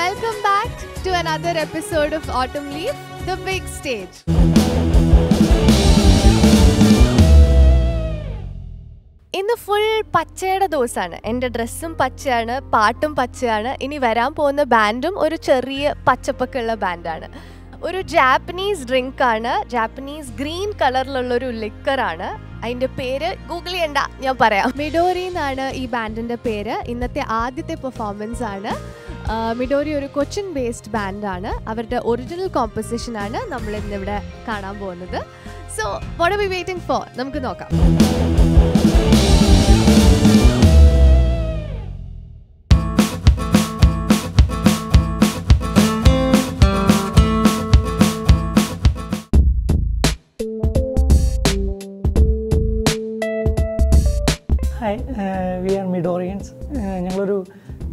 Welcome back to another episode of Autumn Leaf, The Big Stage. ഇന്ന് full പച്ചയുടെ ദിവസമാണ്. എൻ്റെ ഡ്രസ്സും പച്ചയാണ്, പാട്ടും പച്ചയാണ്. ഇനി വരാൻ പോകുന്ന ബാൻഡും ഒരു ചെറിയ പച്ചപ്പൊക്കെയുള്ള ബാൻഡാണ്. ഒരു ജാപ്പനീസ് ഡ്രിങ്കാണ്, ജാപ്പനീസ് ഗ്രീൻ കളറിലുള്ളൊരു ലിക്കറാണ്. അതിൻ്റെ പേര് ഗൂഗിൾ ചെയ്യണ്ട, ഞാൻ പറയാം. മിഡോറി എന്നാണ് ഈ ബാൻഡിൻ്റെ പേര്. ഇന്നത്തെ ആദ്യത്തെ പെർഫോമൻസ് ആണ്. മിഡോറി ഒരു കൊച്ചിൻ ബേസ്ഡ് ബാൻഡാണ്. അവരുടെ ഒറിജിനൽ കോമ്പോസിഷനാണ് നമ്മൾ ഇന്നിവിടെ കാണാൻ പോകുന്നത്. So what are we waiting for? നമുക്ക് നോക്കാം. Hi, we are മിഡോറിയൻസ്. ഞങ്ങളൊരു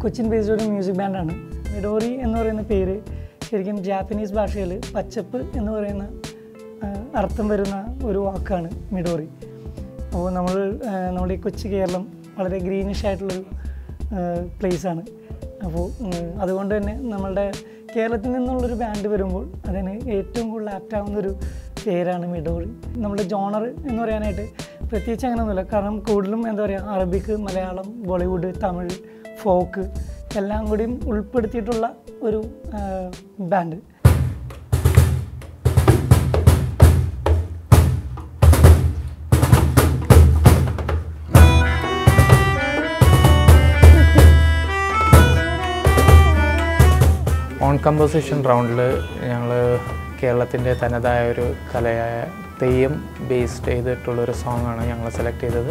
കൊച്ചിൻ ബേസ്ഡ് ഒരു മ്യൂസിക് ബാൻഡാണ്. മിഡോറി എന്ന് പറയുന്ന പേര് ശരിക്കും ജാപ്പനീസ് ഭാഷയിൽ പച്ചപ്പ് എന്ന് പറയുന്ന അർത്ഥം വരുന്ന ഒരു വാക്കാണ് മിഡോറി. അപ്പോൾ നമ്മുടെ ഈ കൊച്ചു കേരളം വളരെ ഗ്രീനിഷ് ആയിട്ടുള്ളൊരു പ്ലേസാണ്. അപ്പോൾ അതുകൊണ്ട് തന്നെ നമ്മളുടെ കേരളത്തിൽ നിന്നുള്ളൊരു ബാൻഡ് വരുമ്പോൾ അതിന് ഏറ്റവും കൂടുതൽ ആപ്റ്റാവുന്നൊരു പേരാണ് മിഡോറി. നമ്മുടെ ജോണർ എന്ന് പറയാനായിട്ട് പ്രത്യേകിച്ച് അങ്ങനെയൊന്നുമില്ല. കാരണം കൂടുതലും എന്താ പറയുക, അറബിക്ക്, മലയാളം, ബോളിവുഡ്, തമിഴ്, ഫോക്ക് എല്ലാം കൂടിയും ഉൾപ്പെടുത്തിയിട്ടുള്ള ഒരു ബാൻഡ്. ഓൺ കമ്പോസിഷൻ റൗണ്ടിൽ ഞങ്ങൾ കേരളത്തിൻ്റെ തനതായ ഒരു കലയായ തെയ്യം ബേസ്ഡ് ചെയ്തിട്ടുള്ളൊരു സോങ്ങാണ് ഞങ്ങൾ സെലക്ട് ചെയ്തത്.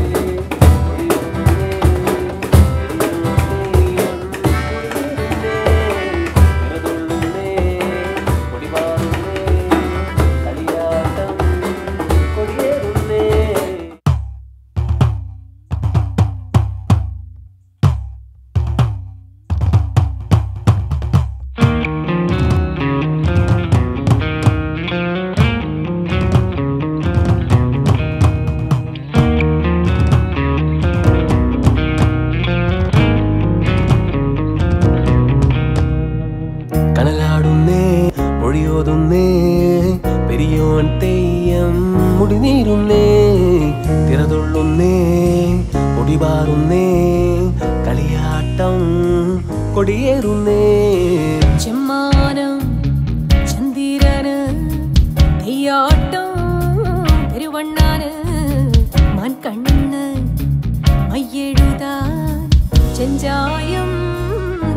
ചെഞ്ചായം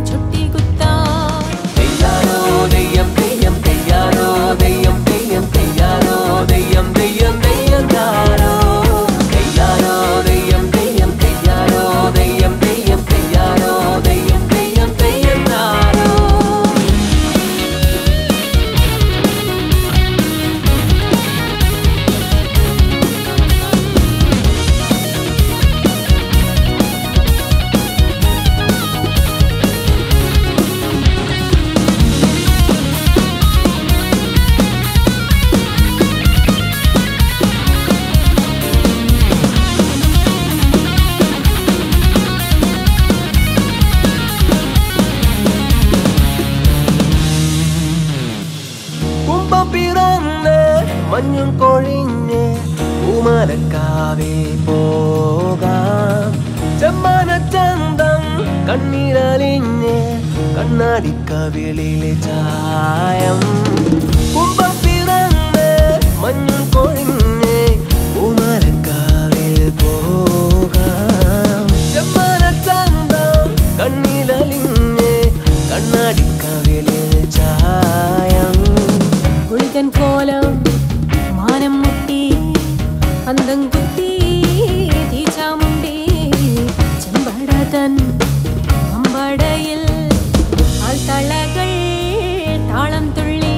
ചുട്ടികുത്താ തെയ്യാരോ ദയ്യം തെയ്യം തെയ്യാരോ മഞ്ഞും കൊഴിഞ്ഞ് പൂമരക്കാവേ പോകാം. ചമ്മാനച്ചന്തം കണ്ണീരലിഞ്ഞ് കണ്ണാടിക്കവിളിലെ ചായം. കുംഭം പിറന്ന് മഞ്ഞും കൊഴിഞ്ഞ് പൂമരക്കാവേ പോകാം. ചമ്മാനച്ചന്തം കണ്ണീരലിഞ്ഞ് കണ്ണാടിക്കവിളിലെ ചായം. കുളിക്കൻ കോലം മാനം മുട്ടി അന്തം കുത്തി തീച്ചാമുണ്ടി ചെമ്പടതൻ അമ്പടയിൽ ആൾത്തളകൾ താളം തുള്ളി.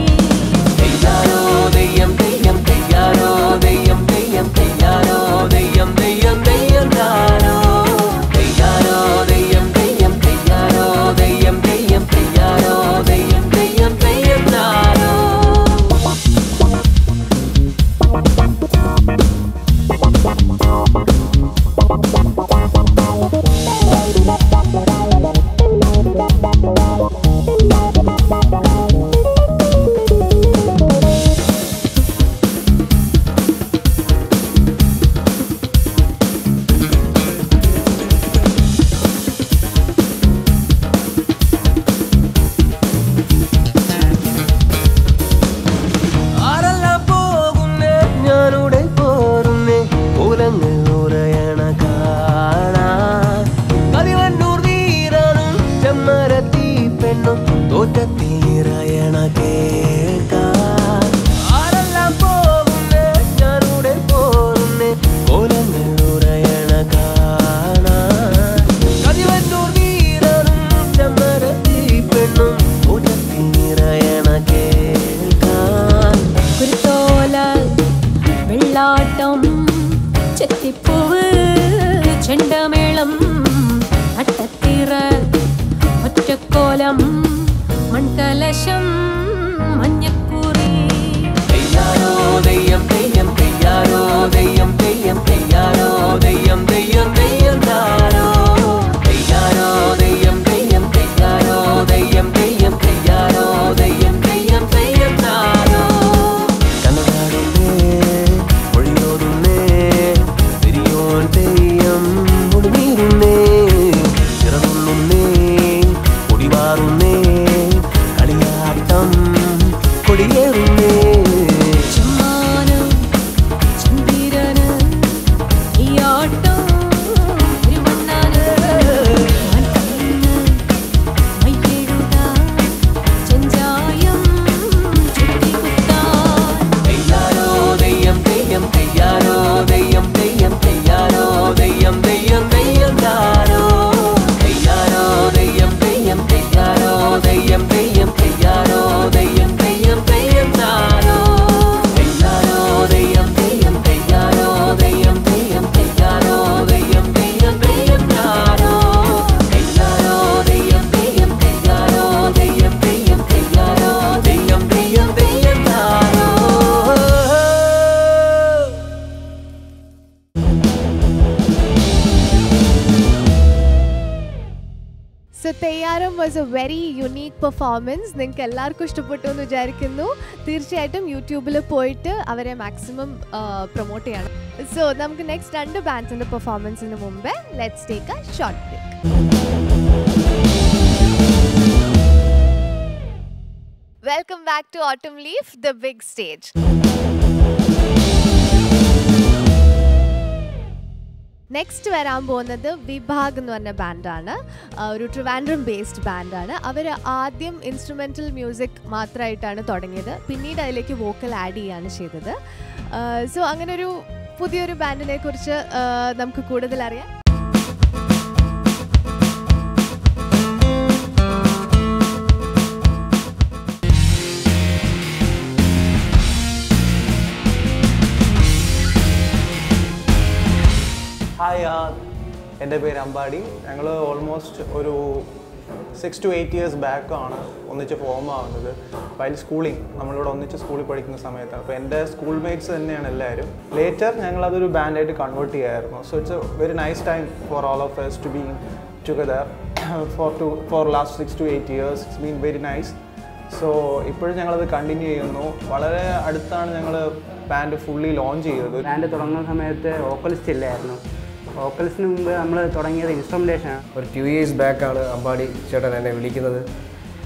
തെയ്യാരോ തെയ്യം തെയ്യം തെയ്യാരോ തെയ്യം തെയ്യം തെയ്യാരോ തെയ്യം തെയ്യം തെയ്യം താരോ. തെയ്യാരോ തെയ്യം തെയ്യം തെയ്യാരോ തെയ്യം തെയ്യം തെയ്യാരോ തെയ്യം തെയ്യം തെയ്യം താരോ. was a very unique performance. നിങ്ങൾക്ക് എല്ലാവർക്കും ഇഷ്ടപ്പെട്ടു എന്ന് വിചാരിക്കുന്നു. തീർച്ചയായിട്ടും യൂട്യൂബിൽ പോയിട്ട് അവരെ മാക്സിമം പ്രൊമോട്ട് ചെയ്യണം. സോ നമുക്ക് നെക്സ്റ്റ് രണ്ട് ബാൻഡ്സിൻ്റെ പെർഫോമൻസിന് മുമ്പേ let's take a short break. Welcome back to Autumn Leaf, The Big Stage. Next വരാൻ പോകുന്നത് വിഭാഗ് എന്ന് പറഞ്ഞ ബാൻഡാണ്. ഒരു ട്രിവാൻഡ്രം ബേസ്ഡ് ബാൻഡാണ്. അവർ ആദ്യം ഇൻസ്ട്രുമെൻ്റൽ മ്യൂസിക് മാത്രമായിട്ടാണ് തുടങ്ങിയത്. പിന്നീട് അതിലേക്ക് വോക്കൽ ആഡ് ചെയ്യാണ് ചെയ്തത്. സോ അങ്ങനൊരു പുതിയൊരു ബാൻഡിനെ കുറിച്ച് നമുക്ക് കൂടുതൽ അറിയാം. ഹായ്, എൻ്റെ പേര് അമ്പാടി. ഞങ്ങൾ ഓൾമോസ്റ്റ് ഒരു 6 to 8 years ബാക്കാണ് ഒന്നിച്ച് ഫോം ആവുന്നത്. വൈൽ സ്കൂളിങ്, നമ്മളിവിടെ ഒന്നിച്ച് സ്കൂളിൽ പഠിക്കുന്ന സമയത്താണ്. അപ്പോൾ എൻ്റെ സ്കൂൾ മേറ്റ്സ് തന്നെയാണ് എല്ലാവരും. ലേറ്റർ ഞങ്ങളതൊരു ബാൻഡായിട്ട് കൺവേർട്ട് ചെയ്യായിരുന്നു. So it's a very nice time for all of us to be together for last 6 to 8 years. It's been very nice. So ഇപ്പോഴും ഞങ്ങളത് കണ്ടിന്യൂ ചെയ്യുന്നു. വളരെ അടുത്താണ് ഞങ്ങൾ band fully launch ചെയ്തത്. ബാൻഡ് തുടങ്ങുന്ന സമയത്ത് വോക്കലിസ്റ്റ് ഇല്ലായിരുന്നു. വോക്കലിസ്റ്റിന് മുമ്പ് നമ്മൾ തുടങ്ങിയത് ഇൻസ്ട്രുമെൻറ്റേഷനാണ്. ഒരു 2 years ബാക്കാണ് അമ്പാടി ചേട്ടൻ എന്നെ വിളിക്കുന്നത്.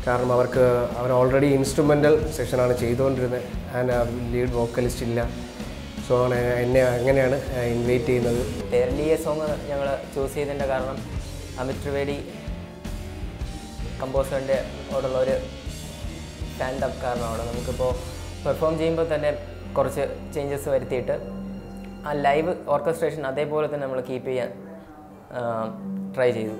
കാരണം അവർക്ക് അവർ ഓൾറെഡി ഇൻസ്ട്രുമെൻ്റൽ സെക്ഷനാണ് ചെയ്തുകൊണ്ടിരുന്നത്. ആൻഡ് ലീഡ് വോക്കലിസ്റ്റ് ഇല്ല. സോ എന്നെ അങ്ങനെയാണ് ഇൻവൈറ്റ് ചെയ്യുന്നത്. പേരലിയ സോങ് ഞങ്ങൾ ചൂസ് ചെയ്തതിൻ്റെ കാരണം അമിത് ത്രിവേദി കമ്പോസറിൻ്റെ ഓടുള്ള ഒരു സ്റ്റാൻഡപ്പ് കാരണമാണ്. നമുക്കിപ്പോൾ പെർഫോം ചെയ്യുമ്പോൾ തന്നെ കുറച്ച് ചേഞ്ചസ് വരുത്തിയിട്ട് ആ ലൈവ് ഓർക്കസ്ട്രേഷൻ അതേപോലെ തന്നെ നമ്മൾ കീപ്പ് ചെയ്യാൻ ട്രൈ ചെയ്തു.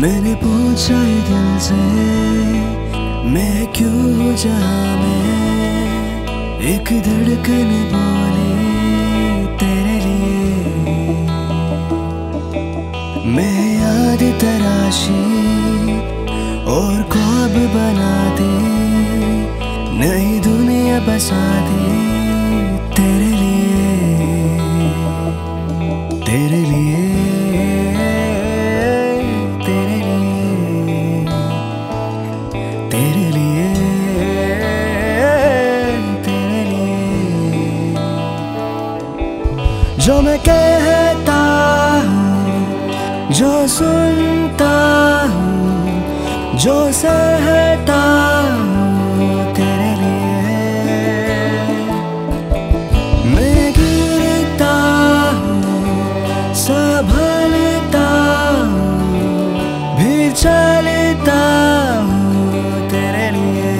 मैंने पूछा है दिल से मैं क्यों जाऊं, एक धड़कन बोले तेरे लिए मैं याद तराशी और ख्वाब बना दे, नई दुनिया बसा दे तेरे लिए, तेरे लिए जो मैं कहता हूँ, जो सुनता हूँ, जो सहता हूँ तेरे लिए, मैं गिरता हूँ, संभलता हूँ, भी चलता हूँ तेरे लिए,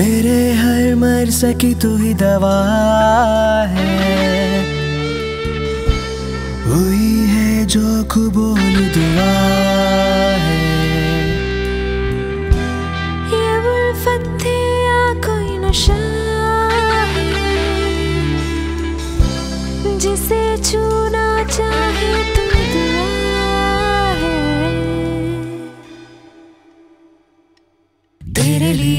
मेरे हर मर्ज़ की तू ही दवा है, हुई है जो कबूल दुआ है, ये उल्फत थी या कोई नशा है, जिसे छूना चाहे तू दुआ है तेरे लिए.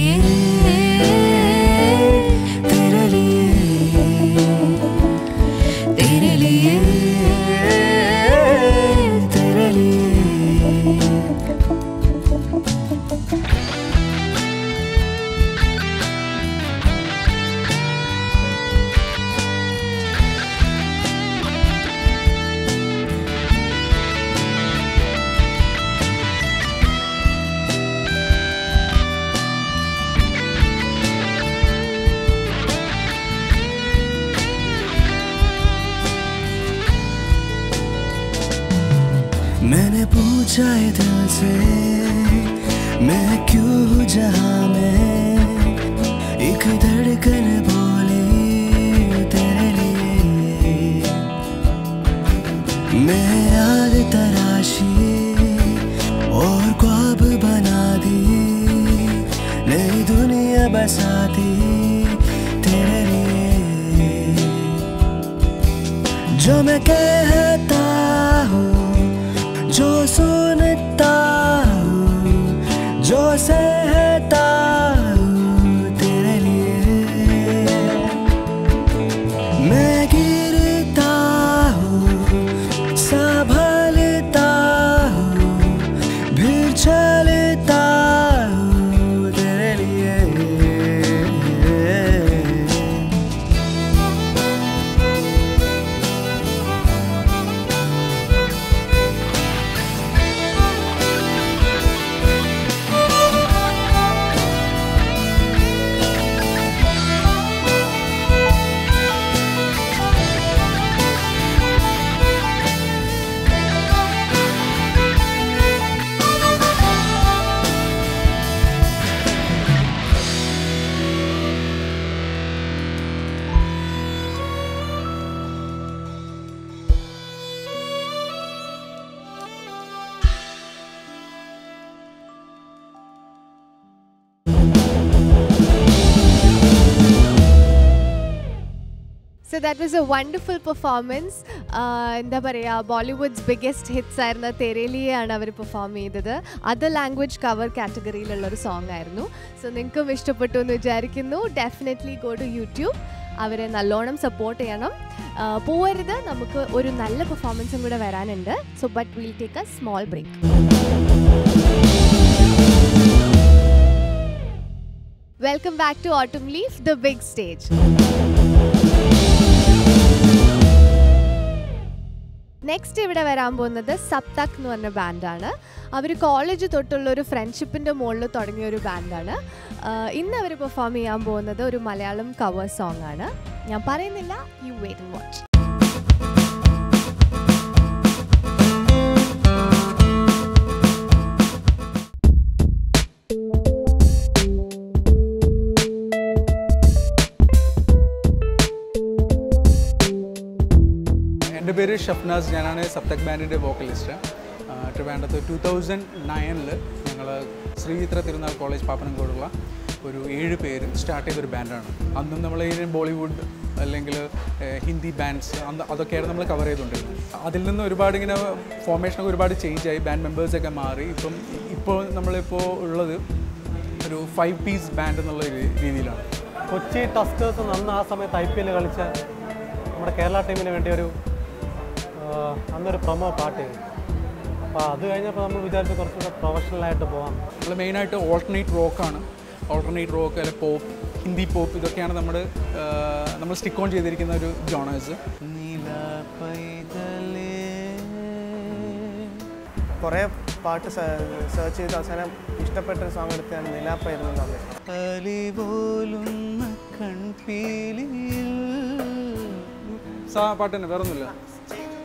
Thank you. जाए दिल से मैं क्यों हूँ जहाँ में एक धड़कन बोले तेरे लिए मैं याद तराशी और ख्वाब बना दी नई दुनिया बसा दी तेरे लिए जो मैं कहता हूँ जो सुनता हूँ जो सहता हूँ तेरे लिए मैं गिरता हूँ संभलता हूँ फिर चलता हूँ तेरे लिए So that was a wonderful performance. Bollywood's biggest hits aayirna Tere Liye and avaru perform cheyidathu other language cover category il ulla song aayirnu. So ninkum ishtapettu nu jarikinu. Definitely go to YouTube. Avare nallonam support cheyanam. Povarudha namukku oru nalla performance um kuda varanundu. So but we'll take a small break. Welcome back to Autumn Leaf, The Big Stage. Next ഇവിടെ വരാൻ പോകുന്നത് സപ്തക് എന്ന് പറഞ്ഞ ബാൻഡാണ്. അവർ college തൊട്ടുള്ള ഒരു ഫ്രണ്ട്ഷിപ്പിൻ്റെ മുകളിൽ തുടങ്ങിയ ഒരു ബാൻഡാണ്. ഇന്ന് അവർ പെർഫോം ചെയ്യാൻ പോകുന്നത് ഒരു മലയാളം കവർ സോങ് ആണ്. ഞാൻ പറയുന്നില്ല, you wait and watch. My name is Shafnaz Janna, I am a vocalist in Saptak Band. In 2009, Sri Yithra Thirunnaar College, we started a band. We covered Bollywood and Hindi bands. The formation changed, band members have changed. Now we have a 5-piece band. We have Tuskers in Taipei. We have a Kerala team. Another promo party. We main alternate rock, pop, Hindi pop. We stick on the genres.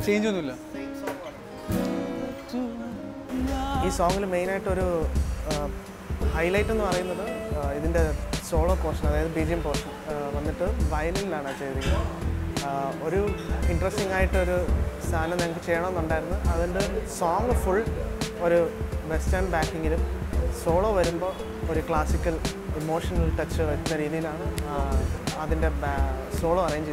Change on the song main highlight on the solo portion, BGM portion. Violin interesting song full western backing solo classical emotional texture solo arrange.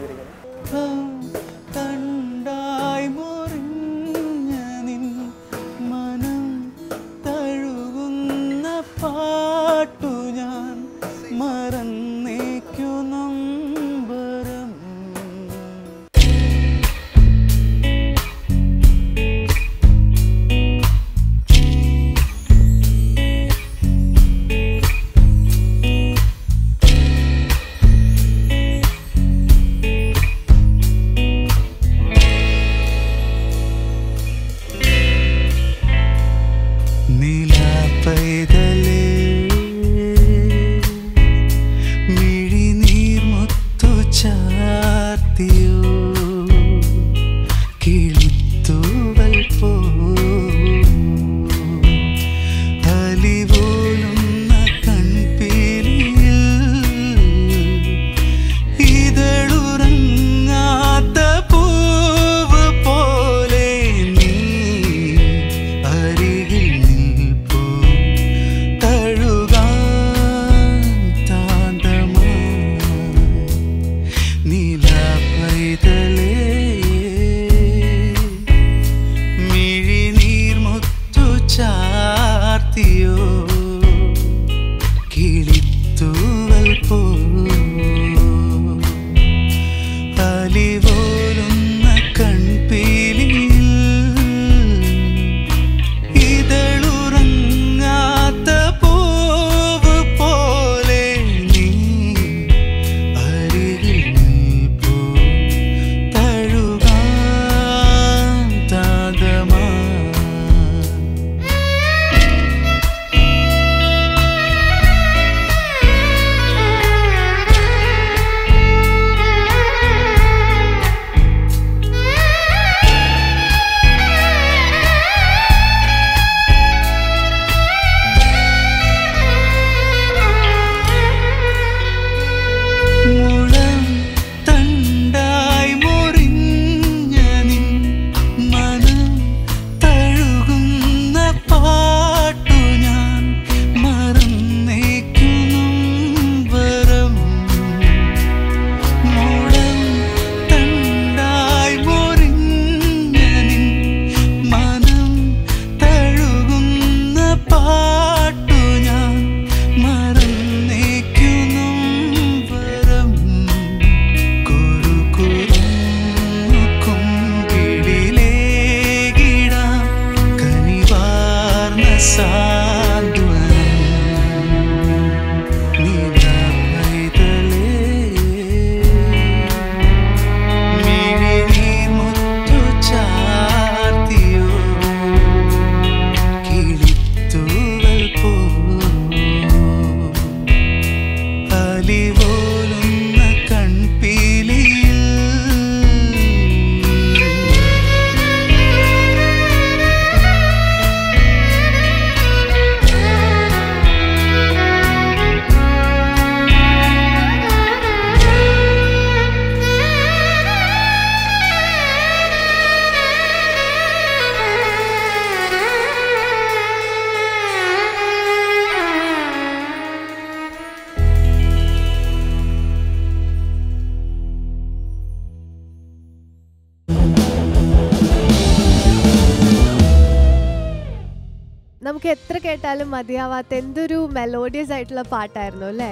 നമുക്ക് എത്ര കേട്ടാലും മതിയാവാത്ത എന്തൊരു melodious ആയിട്ടുള്ള പാട്ടായിരുന്നു അല്ലേ?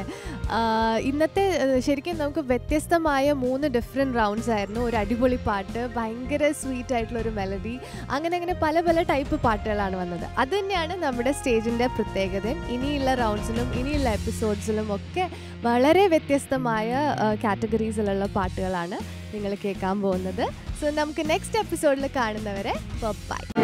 ഇന്നത്തെ ശരിക്കും നമുക്ക് വ്യത്യസ്തമായ 3 ഡിഫറെൻറ്റ് റൗണ്ട്സ് ആയിരുന്നു. ഒരു അടിപൊളി പാട്ട്, ഭയങ്കര സ്വീറ്റ് ആയിട്ടുള്ളൊരു മെലഡി, അങ്ങനെ അങ്ങനെ പല പല ടൈപ്പ് പാട്ടുകളാണ് വന്നത്. അത് തന്നെയാണ് നമ്മുടെ സ്റ്റേജിൻ്റെ പ്രത്യേകതയും. ഇനിയുള്ള റൗണ്ട്സിലും ഇനിയുള്ള എപ്പിസോഡ്സിലും ഒക്കെ വളരെ വ്യത്യസ്തമായ കാറ്റഗറീസിലുള്ള പാട്ടുകളാണ് നിങ്ങൾ കേൾക്കാൻ പോകുന്നത്. സോ നമുക്ക് നെക്സ്റ്റ് എപ്പിസോഡിൽ കാണുന്നവരെ ബൈ.